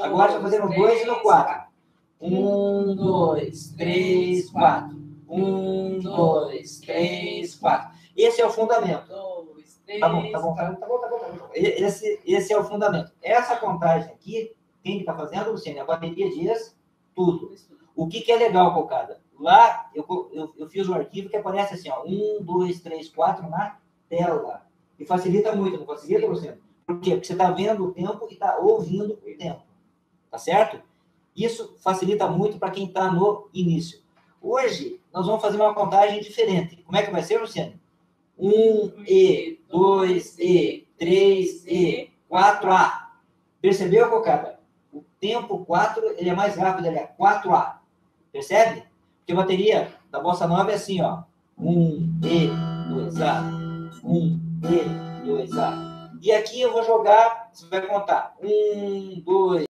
Agora já fazemos 2 no 4. 1, 2, 3, 4. 1, 2, 3, 4. Esse é o fundamento. Tá bom. Esse é o fundamento. Essa contagem aqui, quem que está fazendo, Luciano? A bateria diz tudo. O que é legal, Cocada? Lá, eu fiz o arquivo que aparece assim, ó, 1, 2, 3, 4 na tela. E facilita muito, não facilita, Luciano? Por quê? Porque você está vendo o tempo e está ouvindo o tempo. Tá certo? Isso facilita muito para quem está no início. Hoje, nós vamos fazer uma contagem diferente. Como é que vai ser, Luciano? 1E, 2E, 3E, 4A. Percebeu, Cocada? O tempo 4, ele é mais rápido, ele é 4A. Percebe? Porque a bateria da bossa nova é assim, ó. 1E, 2A, 1E, 2A. E aqui eu vou jogar, você vai contar. 1, 2...